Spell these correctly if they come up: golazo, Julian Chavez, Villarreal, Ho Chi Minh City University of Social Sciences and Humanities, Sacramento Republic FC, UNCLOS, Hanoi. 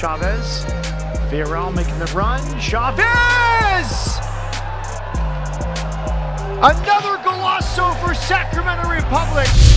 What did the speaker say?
Chavez. Villarreal making the run. Chavez! Another golazo for Sacramento Republic.